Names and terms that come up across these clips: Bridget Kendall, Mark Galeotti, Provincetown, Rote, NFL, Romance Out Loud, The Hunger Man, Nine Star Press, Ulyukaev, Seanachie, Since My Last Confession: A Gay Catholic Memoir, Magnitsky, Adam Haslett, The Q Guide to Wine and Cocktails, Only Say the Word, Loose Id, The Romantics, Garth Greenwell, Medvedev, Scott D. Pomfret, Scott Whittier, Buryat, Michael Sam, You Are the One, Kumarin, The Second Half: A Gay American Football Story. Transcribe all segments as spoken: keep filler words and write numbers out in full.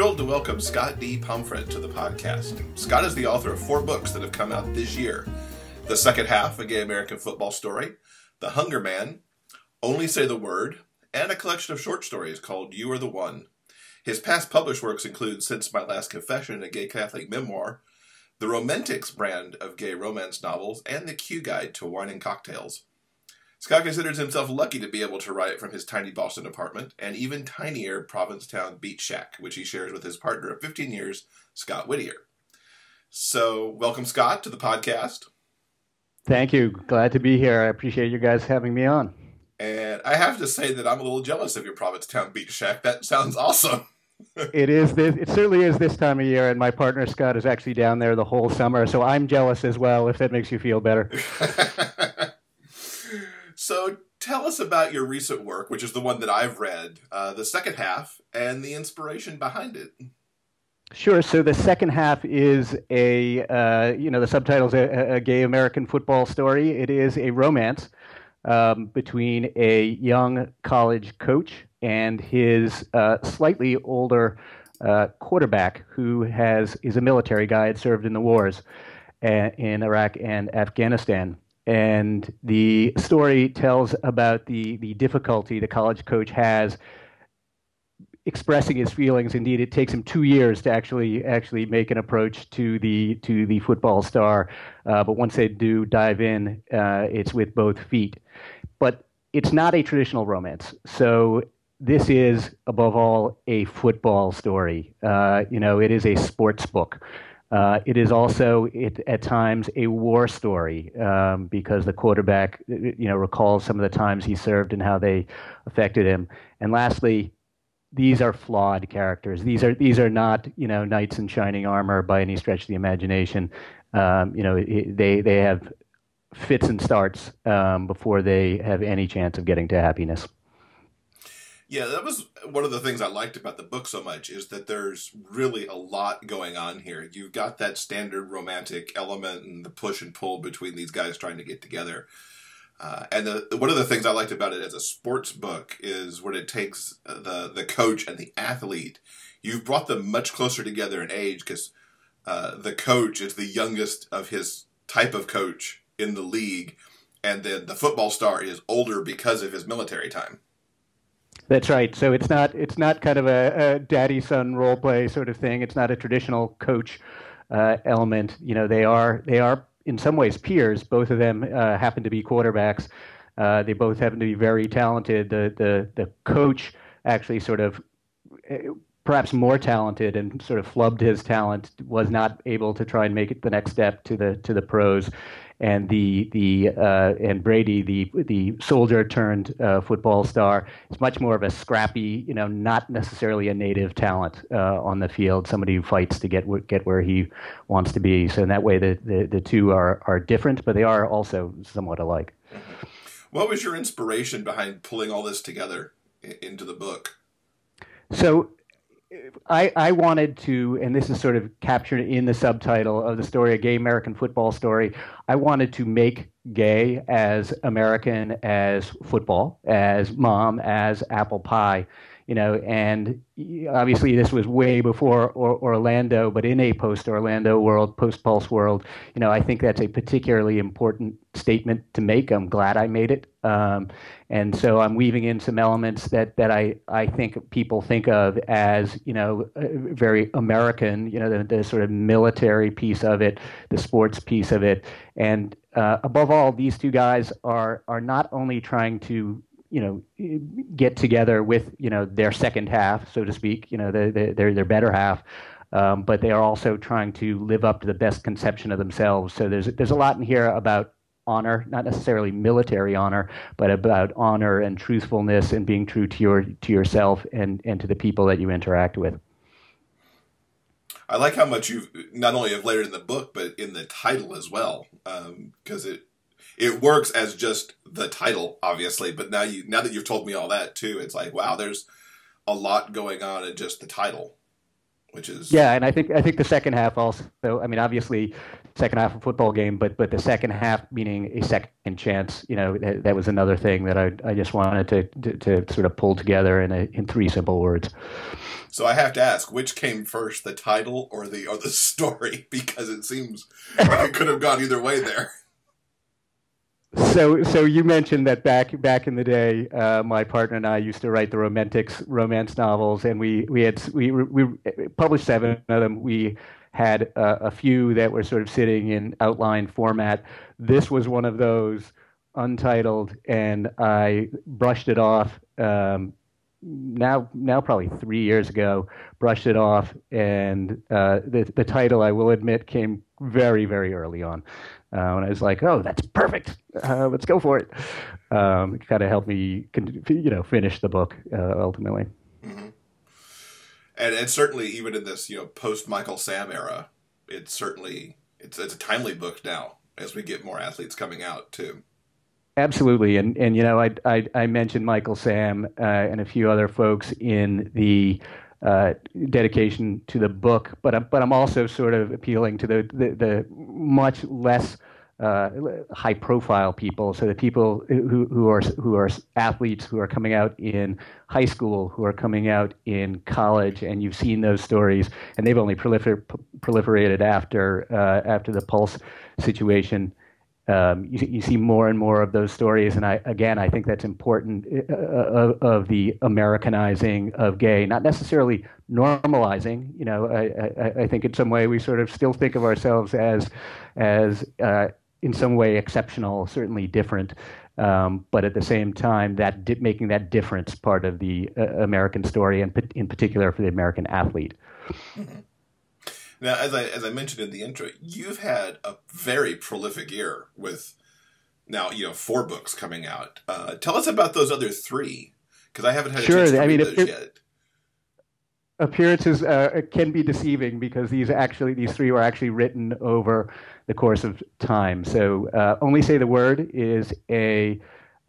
thrilled to welcome Scott D. Pomfret to the podcast. Scott is the author of four books that have come out this year: The Second Half: A Gay American Football Story, The Hunger Man, Only Say the Word, and a collection of short stories called You Are the One. His past published works include Since My Last Confession: A Gay Catholic Memoir, The Romantics brand of gay romance novels, and The Q Guide to Wine and Cocktails. Scott considers himself lucky to be able to write from his tiny Boston apartment and even tinier Provincetown beach shack, which he shares with his partner of fifteen years, Scott Whittier. So, welcome, Scott, to the podcast. Thank you. Glad to be here. I appreciate you guys having me on. And I have to say that I'm a little jealous of your Provincetown beach shack. That sounds awesome. It is. This, it certainly is this time of year, and my partner, Scott, is actually down there the whole summer, so I'm jealous as well, if that makes you feel better. So tell us about your recent work, which is the one that I've read, uh, The Second Half, and the inspiration behind it. Sure. So The Second Half is a, uh, you know, the subtitle's a, a gay American football story. It is a romance um, between a young college coach and his uh, slightly older uh, quarterback who has is a military guy, had served in the wars uh, in Iraq and Afghanistan. And the story tells about the, the difficulty the college coach has expressing his feelings. Indeed, it takes him two years to actually actually make an approach to the to the football star. Uh, but once they do dive in, uh, it's with both feet. But it's not a traditional romance. So this is, above all, a football story. Uh, you know, it is a sports book. Uh, it is also, it, at times, a war story um, because the quarterback, you know, recalls some of the times he served and how they affected him. And lastly, these are flawed characters. These are these are not, you know, knights in shining armor by any stretch of the imagination. Um, you know, it, they they have fits and starts um, before they have any chance of getting to happiness. Yeah, that was one of the things I liked about the book so much, is that there's really a lot going on here. You've got that standard romantic element and the push and pull between these guys trying to get together. Uh, and the, one of the things I liked about it as a sports book is when it takes the, the coach and the athlete, you've brought them much closer together in age, because uh, the coach is the youngest of his type of coach in the league, and then the football star is older because of his military time. That's right. So it's not it's not kind of a, a daddy-son role play sort of thing. It's not a traditional coach uh, element. You know, they are they are in some ways peers. Both of them uh, happen to be quarterbacks. Uh, they both happen to be very talented. The the the coach actually sort of perhaps more talented and sort of flubbed his talent, was not able to try and make it the next step to the to the pros. And the the uh, and Brady, the the soldier turned uh, football star, is much more of a scrappy, you know, not necessarily a native talent uh, on the field. Somebody who fights to get get where he wants to be. So in that way, the the, the two are are different, but they are also somewhat alike. Mm-hmm. What was your inspiration behind pulling all this together into the book? So I, I wanted to, and this is sort of captured in the subtitle of the story, A Gay American Football Story, I wanted to make gay as American as football, as mom, as apple pie, you know, and obviously this was way before or, Orlando, but in a post-Orlando world, post-Pulse world, you know, I think that's a particularly important statement to make. I'm glad I made it. Um, and so I'm weaving in some elements that, that I, I think people think of as, you know, very American, you know, the, the sort of military piece of it, the sports piece of it. And uh, above all, these two guys are are not only trying to, you know, get together with, you know, their second half, so to speak, you know, their, their, their better half, um, but they are also trying to live up to the best conception of themselves. So there's there's a lot in here about honor, not necessarily military honor, but about honor and truthfulness and being true to your to yourself and, and to the people that you interact with. I like how much you not only have layered in the book, but in the title as well, because um, it it works as just the title, obviously. But now you now that you've told me all that too, it's like, wow, there's a lot going on in just the title. Which is... Yeah, and I think I think the second half also. I mean, obviously, second half of football game, but but the second half meaning a second chance. You know, that, that was another thing that I I just wanted to to, to sort of pull together in a, in three simple words. So I have to ask, which came first, the title or the or the story? Because it seems it could have gone either way there. So, so you mentioned that back back in the day, uh, my partner and I used to write the Romantics romance novels, and we we had we we published seven of them. We had uh, a few that were sort of sitting in outline format. This was one of those, untitled, and I brushed it off. Um, now, now probably three years ago, brushed it off, and uh, the the title, I will admit, came very very early on. Uh, and I was like, "Oh, that's perfect. Uh, let's go for it." Um, it kind of helped me, you know, finish the book uh, ultimately. Mm-hmm. And and certainly, even in this, you know, post Michael Sam era, it's certainly it's it's a timely book now as we get more athletes coming out too. Absolutely, and and you know, I I, I mentioned Michael Sam uh, and a few other folks in the. Uh, dedication to the book, but I'm, but I'm also sort of appealing to the the, the much less uh, high profile people. So the people who who are who are athletes who are coming out in high school, who are coming out in college, and you've seen those stories, and they've only prolifer proliferated after uh, after the Pulse situation. Um, you, you see more and more of those stories, and I again I think that's important uh, of, of the Americanizing of gay, not necessarily normalizing. You know, I, I, I think in some way we sort of still think of ourselves as as uh, in some way exceptional, certainly different, um, but at the same time that di making that difference part of the uh, American story, and in particular for the American athlete. Mm-hmm. Now, as I as I mentioned in the intro, you've had a very prolific year with now you know four books coming out. Uh, tell us about those other three, because I haven't had a sure, chance to I read mean, those it, yet. Appearances uh, can be deceiving because these actually these three were actually written over the course of time. So, uh, Only Say the Word is a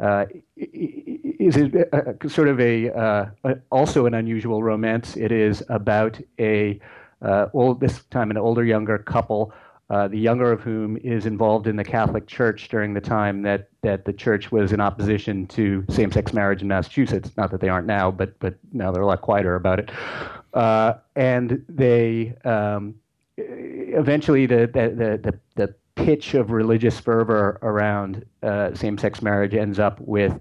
uh, is a, a, sort of a uh, also an unusual romance. It is about a Uh, old, this time an older, younger couple, uh, the younger of whom is involved in the Catholic Church during the time that, that the Church was in opposition to same-sex marriage in Massachusetts. Not that they aren't now, but but now they're a lot quieter about it. Uh, and they um, eventually the the, the the pitch of religious fervor around uh, same-sex marriage ends up with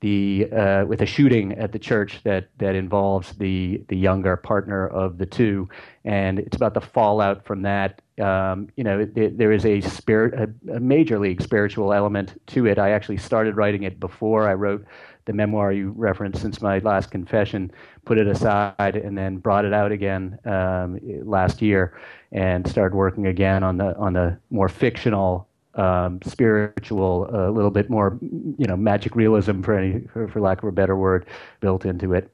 the uh, with a shooting at the church that that involves the the younger partner of the two, and it's about the fallout from that. Um, you know, it, it, there is a spirit, a, a major league spiritual element to it. I actually started writing it before I wrote the memoir you referenced, Since My Last Confession. Put it aside and then brought it out again um, last year, and started working again on the on the more fictional. Um, spiritual, a uh, little bit more, you know, magic realism for any, for, for lack of a better word, built into it.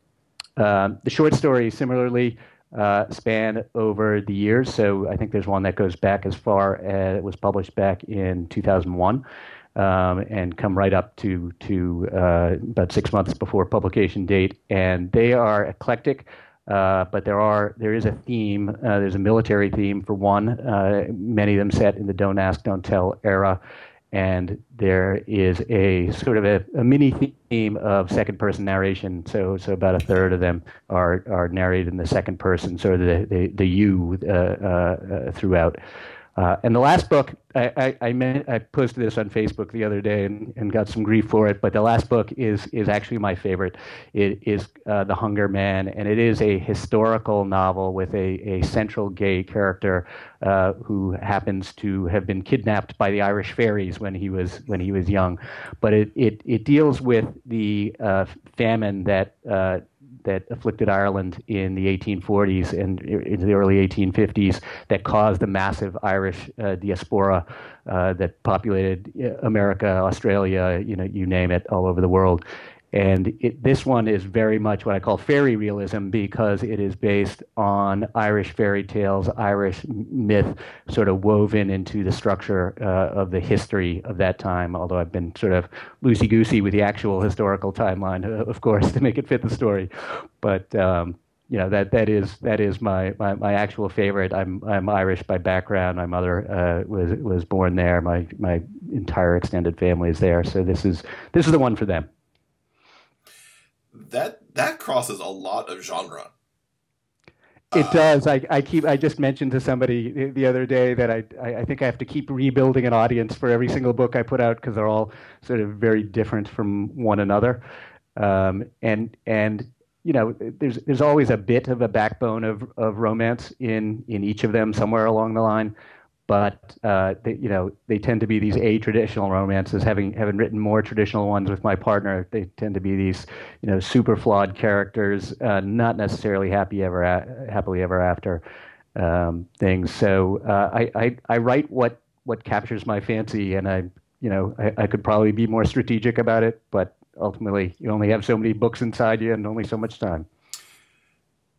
Um, the short stories similarly uh, span over the years. So I think there's one that goes back as far as it was published back in two thousand one, um, and come right up to to uh, about six months before publication date. And they are eclectic. Uh, but there are there is a theme. Uh, there's a military theme for one. Uh, many of them set in the Don't Ask, Don't Tell era, and there is a sort of a, a mini theme of second person narration. So so about a third of them are are narrated in the second person, so the the, the you uh, uh, throughout. Uh, and the last book, I I, I, meant, I posted this on Facebook the other day and, and got some grief for it, but the last book is is actually my favorite. It is uh, The Hunger Man, and it is a historical novel with a, a central gay character uh, who happens to have been kidnapped by the Irish fairies when he was when he was young. But it it, it deals with the uh, famine that. Uh, that afflicted Ireland in the eighteen forties and into the early eighteen fifties that caused the massive Irish uh, diaspora uh, that populated America, Australia, you know, you name it, all over the world. And it, this one is very much what I call fairy realism because it is based on Irish fairy tales, Irish myth, sort of woven into the structure uh, of the history of that time, although I've been sort of loosey-goosey with the actual historical timeline, uh, of course, to make it fit the story. But um, you know, that that is that is my, my, my actual favorite. I'm I'm Irish by background. My mother uh, was was born there. My my entire extended family is there. So this is this is the one for them. That that crosses a lot of genre. It does. I, I keep. I just mentioned to somebody the other day that I, I think I have to keep rebuilding an audience for every single book I put out because they're all sort of very different from one another, um, and and you know there's there's always a bit of a backbone of, of romance in in each of them somewhere along the line, but uh, they, you know they tend to be these a-traditional romances. Having having written more traditional ones with my partner, they tend to be these you know super flawed characters, uh, not necessarily happy ever a happily ever after um, things. So uh, I, I I write what what captures my fancy, and I you know I, I could probably be more strategic about it, but ultimately you only have so many books inside you and only so much time.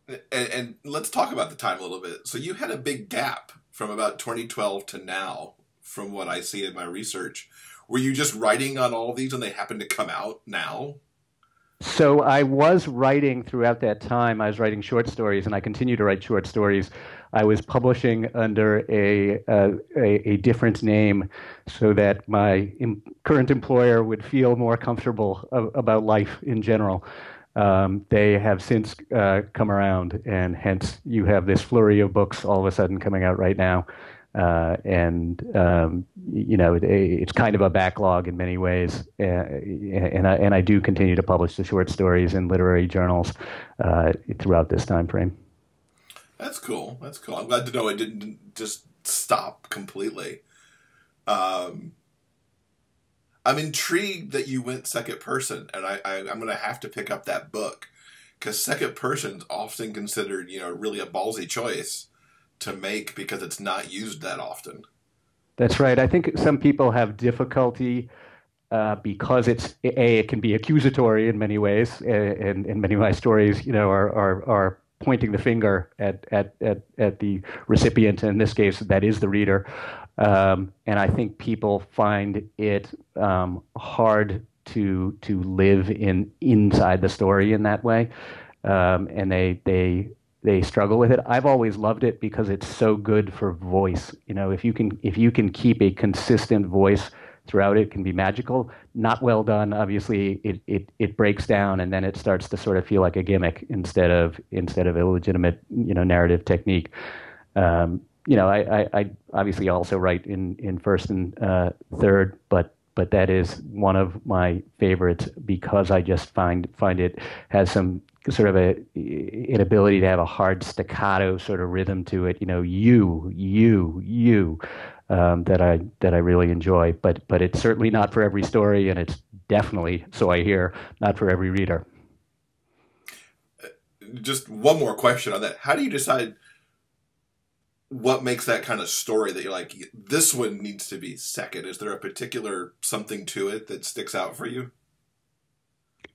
And, and let's talk about the time a little bit. So you had a big gap from about twenty twelve to now, from what I see in my research. Were you just writing on all of these and they happened to come out now? So I was writing throughout that time. I was writing short stories, and I continue to write short stories. I was publishing under a uh, a, a different name so that my im- current employer would feel more comfortable a- about life in general. Um, they have since uh, come around, and hence you have this flurry of books all of a sudden coming out right now. Uh, and, um, you know, it, it's kind of a backlog in many ways. Uh, and, I, and I do continue to publish the short stories in literary journals uh, throughout this time frame. That's cool. That's cool. I'm glad to know it didn't just stop completely. Um I'm intrigued that you went second person, and I, I, I'm going to have to pick up that book, because second person's often considered, you know, really a ballsy choice to make because it's not used that often. That's right. I think some people have difficulty uh, because it's, A, it can be accusatory in many ways, and, and many of my stories, you know, are are, are pointing the finger at, at, at, at the recipient, and in this case, that is the reader. Um, and I think people find it um, hard to to live in inside the story in that way, um, and they they they struggle with it. I've always loved it because it's so good for voice. You know, if you can if you can keep a consistent voice throughout, it can be magical. Not well done, obviously. It it it breaks down, and then it starts to sort of feel like a gimmick instead of instead of a legitimate you know narrative technique. Um, You know, I, I, I obviously also write in, in first and uh, third, but but that is one of my favorites because I just find find it has some sort of a inability to have a hard staccato sort of rhythm to it. You know, you you you um, that I that I really enjoy, but but it's certainly not for every story, and it's definitely, so I hear, not for every reader. Just one more question on that: how do you decide what makes that kind of story that you're like, this one needs to be second? Is there a particular something to it that sticks out for you?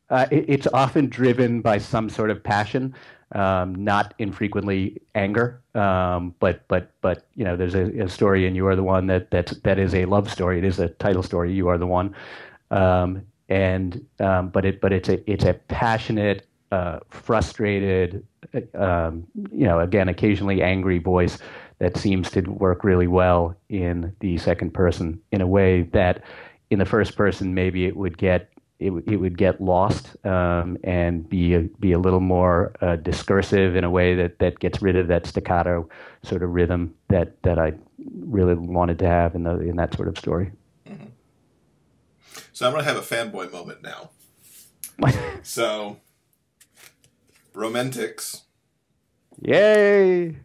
Uh, it, it's often driven by some sort of passion, um, not infrequently anger. Um, but but but you know, there's a, a story in You Are the One that that's, that is a love story. It is a title story, You Are the One, um, and um, but it but it's a it's a passionate, uh, frustrated, um, you know, again, occasionally angry voice that seems to work really well in the second person in a way that in the first person maybe it would get it, it would get lost um, and be a, be a little more uh, discursive in a way that, that gets rid of that staccato sort of rhythm that, that I really wanted to have in the in that sort of story. Mm-hmm. So I'm going to have a fanboy moment now. So Romantics. Yay!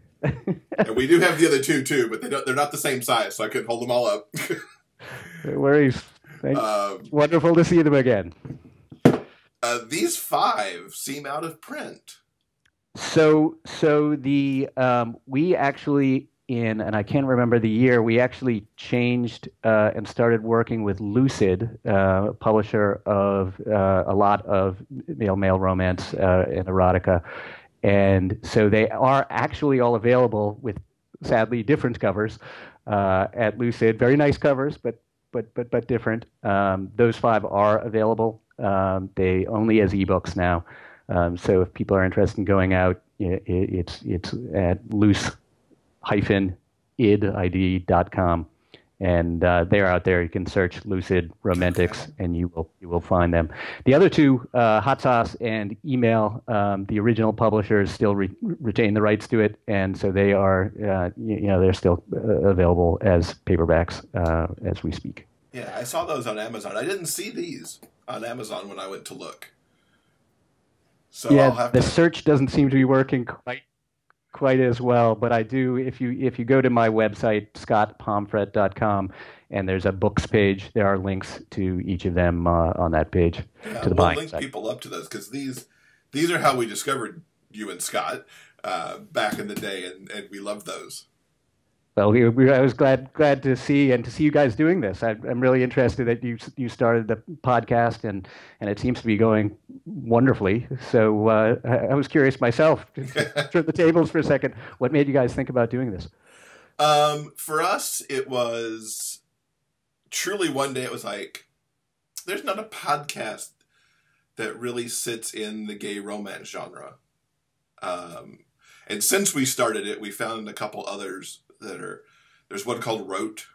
And we do have the other two, too, but they don't, they're not the same size, so I couldn't hold them all up. No worries. Thanks. Um, Wonderful to see them again. Uh, these five seem out of print. So, so the um, we actually, in, and I can't remember the year, we actually changed uh, and started working with Loose Id, uh, publisher of uh, a lot of male male romance uh, and erotica, and so they are actually all available with sadly different covers uh, at Loose Id. Very nice covers, but but but but different. Um, those five are available. Um, they only as ebooks now. Um, so if people are interested in going out, it, it, it's it's at loose dash id dot com, and uh, they're out there. You can search Loose Id Romantics, and you will you will find them. The other two, uh, Hot Sauce and Email, um, the original publishers still re- retain the rights to it, and so they are uh, you, you know they're still uh, available as paperbacks uh, as we speak. Yeah, I saw those on Amazon. I didn't see these on Amazon when I went to look. So yeah, I'll have the to... search doesn't seem to be working quite quite as well, but I do. If you if you go to my website, scott pomfret dot com, and there's a books page, there are links to each of them uh, on that page. Yeah, to the we'll link site. People up to those, because these these are how we discovered you and Scott uh, back in the day, and, and we loved those. Well, we, we, I was glad glad to see and to see you guys doing this. I, I'm really interested that you you started the podcast, and, and it seems to be going wonderfully. So uh, I, I was curious myself. Turn the tables for a second. What made you guys think about doing this? Um, for us, it was truly one day. It was like, there's not a podcast that really sits in the gay romance genre. Um, and since we started it, we found a couple others. That are there's one called Rote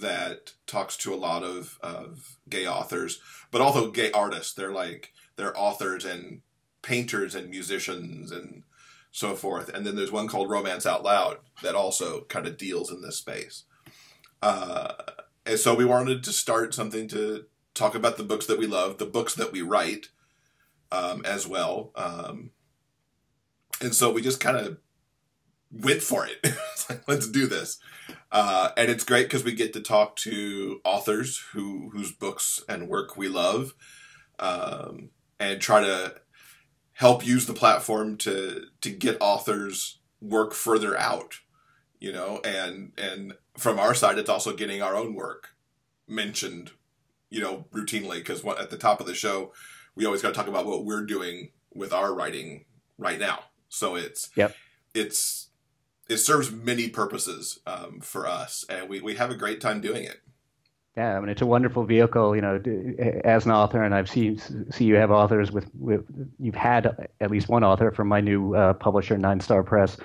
that talks to a lot of, of gay authors, but also gay artists. They're like they're authors and painters and musicians and so forth. And then there's one called Romance Out Loud that also kind of deals in this space. Uh, and so we wanted to start something to talk about the books that we love, the books that we write um, as well. Um, and so we just kind of went for it. It's like, let's do this. Uh, and it's great because we get to talk to authors who whose books and work we love, um, and try to help use the platform to to get authors' work further out, you know, and and from our side, it's also getting our own work mentioned, you know, routinely, because at the top of the show, we always got to talk about what we're doing with our writing right now. So it's, yep. it's, It serves many purposes um, for us, and we, we have a great time doing it. Yeah, I mean, it's a wonderful vehicle, you know, as an author, and I've seen see you have authors with, with you've had at least one author from my new uh, publisher, Nine Star Press,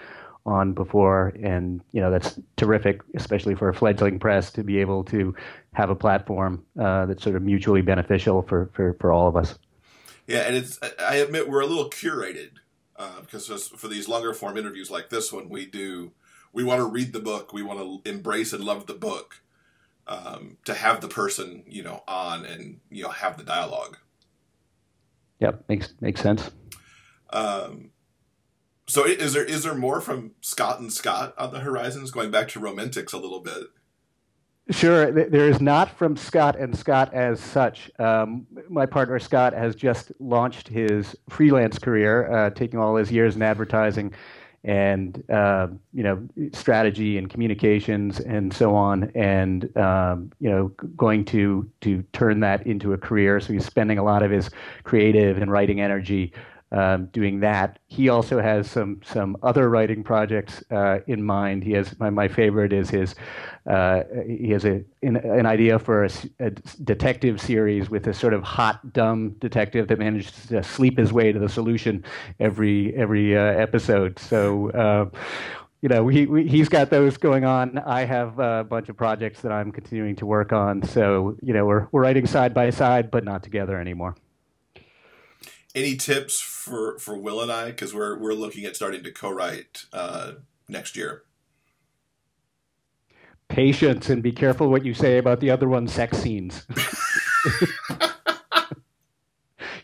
on before, and, you know, that's terrific, especially for a fledgling press to be able to have a platform uh, that's sort of mutually beneficial for, for, for all of us. Yeah, and it's, I admit we're a little curated. Uh, because for these longer form interviews like this one, we do, we want to read the book. We want to embrace and love the book, um, to have the person, you know, on and, you know, have the dialogue. Yep. Makes, makes sense. Um, so is there, is there more from Scott and Scott on the horizons, going back to Romantics a little bit? Sure. There is not from Scott and Scott as such. Um, my partner, Scott, has just launched his freelance career, uh, taking all his years in advertising and, uh, you know, strategy and communications and so on. And, um, you know, going to to turn that into a career. So he's spending a lot of his creative and writing energy Um, doing that. He also has some some other writing projects uh, in mind. He has my, my favorite is his uh, he has a an, an idea for a, a detective series with a sort of hot dumb detective that manages to sleep his way to the solution every every uh, episode. So. Uh, You know, he, we, he's got those going on. I have a bunch of projects that I'm continuing to work on. So, you know, we're we're writing side by side, but not together anymore. Any tips for, for Will and I? Because we're we're looking at starting to co-write uh, next year. Patience, and be careful what you say about the other one's sex scenes.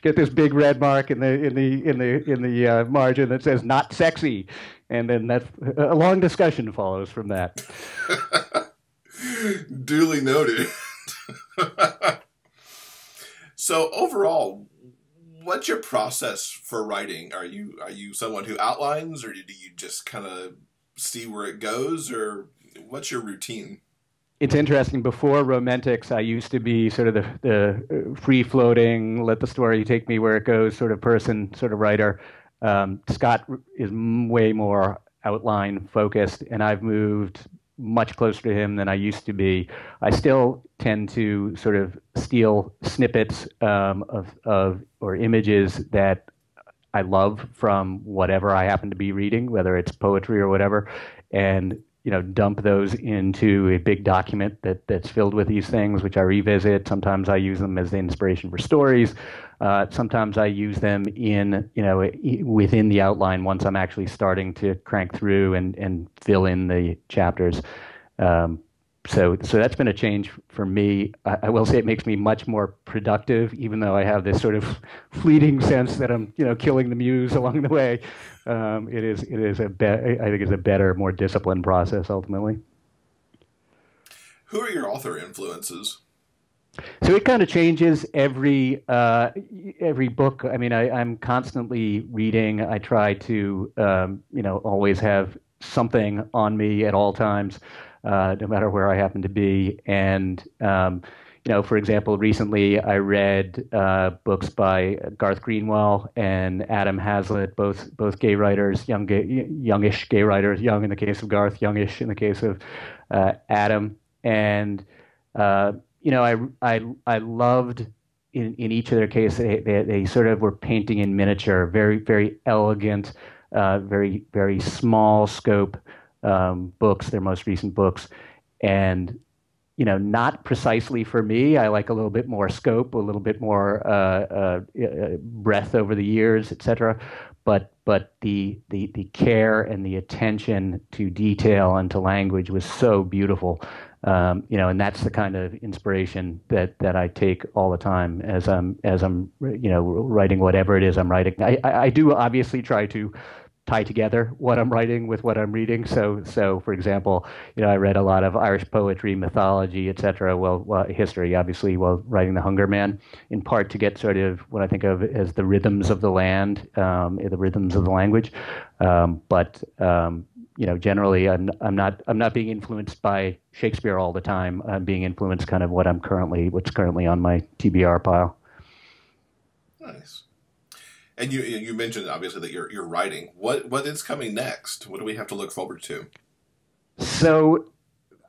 Get this big red mark in the in the in the in the uh, margin that says "not sexy," and then that a long discussion follows from that. Duly noted. So overall, what's your process for writing? Are you are you someone who outlines, or do you just kind of see where it goes, or what's your routine? It's interesting. Before Romantics, I used to be sort of the, the free-floating, let the story take me where it goes sort of person, sort of writer. Um, Scott is way more outline-focused, and I've moved much closer to him than I used to be. I still tend to sort of steal snippets um, of, of or images that I love from whatever I happen to be reading, whether it's poetry or whatever, and you know, dump those into a big document that that's filled with these things, which I revisit. Sometimes I use them as the inspiration for stories. Uh, sometimes I use them in, you know, within the outline once I'm actually starting to crank through and, and fill in the chapters. Um, so, so that's been a change for me. I, I will say it makes me much more productive, even though I have this sort of fleeting sense that I'm, you know, killing the muse along the way. Um, it is, it is a be- I think it's a better, more disciplined process ultimately. Who are your author influences? So it kind of changes every uh, every book. I mean, I, I'm constantly reading. I try to, um, you know, always have something on me at all times, uh, no matter where I happen to be. And um, you know, for example, recently I read uh, books by Garth Greenwell and Adam Haslett, both both gay writers, young gay, youngish gay writers, young in the case of Garth, youngish in the case of uh, Adam. And uh, you know, I I I loved in in each of their cases they, they they sort of were painting in miniature, very very elegant, uh, very very small scope um, books. Their most recent books, and you know, not precisely for me. I like a little bit more scope, a little bit more uh, uh, breadth over the years, et cetera. But but the the the care and the attention to detail and to language was so beautiful. Um, you know, and that's the kind of inspiration that, that I take all the time as I'm as I'm you know writing whatever it is I'm writing. I, I do obviously try to tie together what I'm writing with what I'm reading. So so for example, you know, I read a lot of Irish poetry, mythology, et cetera. Well, uh, history, obviously, while writing The Hunger Man, in part to get sort of what I think of as the rhythms of the land, um, the rhythms of the language. Um, but um, you know, generally, I'm, I'm not I'm not being influenced by Shakespeare all the time. I'm being influenced kind of what I'm currently what's currently on my T B R pile. Nice. And you you mentioned obviously that you're you're writing. What what is coming next? What do we have to look forward to? So,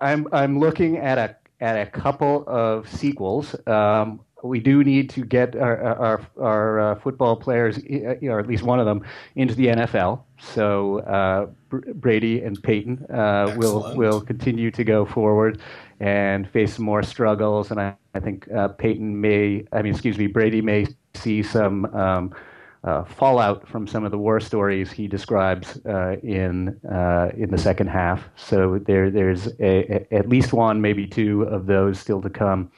I'm I'm looking at a at a couple of sequels. Um, We do need to get our our, our uh, football players, or at least one of them, into the N F L. So uh, Br- Brady and Peyton uh, will will continue to go forward and face some more struggles. And I, I think uh, Peyton may, I mean, excuse me, Brady may see some um, uh, fallout from some of the war stories he describes uh, in uh, in the second half. So there there's a, a, at least one, maybe two of those still to come.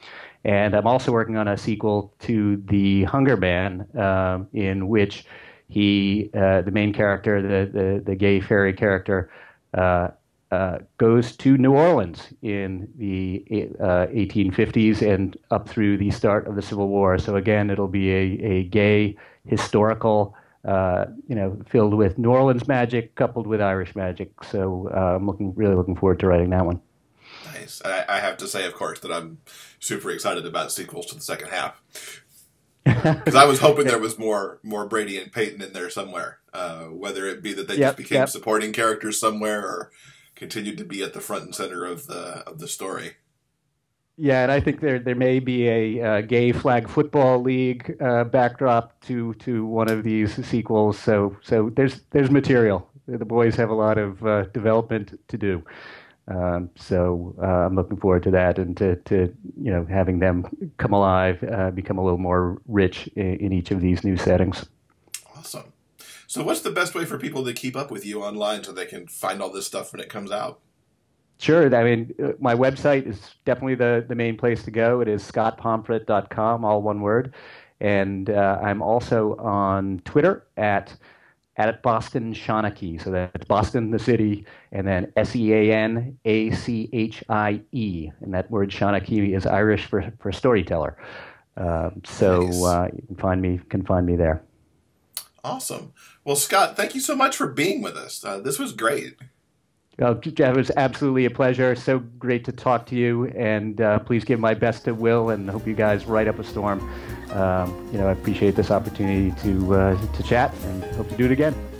And I'm also working on a sequel to The Hunger Man, uh, in which he, uh, the main character, the the, the gay fairy character, uh, uh, goes to New Orleans in the uh, eighteen fifties and up through the start of the Civil War. So again, it'll be a, a gay historical, uh, you know, filled with New Orleans magic coupled with Irish magic. So uh, I'm looking really looking forward to writing that one. Nice. I, I have to say, of course, that I'm super excited about sequels to the second half, because I was hoping there was more more Brady and Peyton in there somewhere, uh, whether it be that they yep, just became yep. supporting characters somewhere or continued to be at the front and center of the of the story. Yeah, and I think there there may be a uh, gay flag football league uh, backdrop to to one of these sequels. So so there's there's material. The boys have a lot of uh, development to do. Um, so uh, I'm looking forward to that, and to, to you know having them come alive, uh, become a little more rich in, in each of these new settings. Awesome. So what's the best way for people to keep up with you online so they can find all this stuff when it comes out? Sure. I mean, my website is definitely the, the main place to go. It is scott pomfret dot com, all one word. And uh, I'm also on Twitter at At Boston Seanachie, so that's Boston, the city, and then S E A N A C H I E, and that word Seanachie is Irish for for storyteller. Uh, so nice. uh, you can find me can find me there. Awesome. Well, Scott, thank you so much for being with us. Uh, this was great. Uh, it was absolutely a pleasure. So great to talk to you, and uh, please give my best to Will, and hope you guys ride up a storm. Um, you know, I appreciate this opportunity to uh, to chat, and hope to do it again.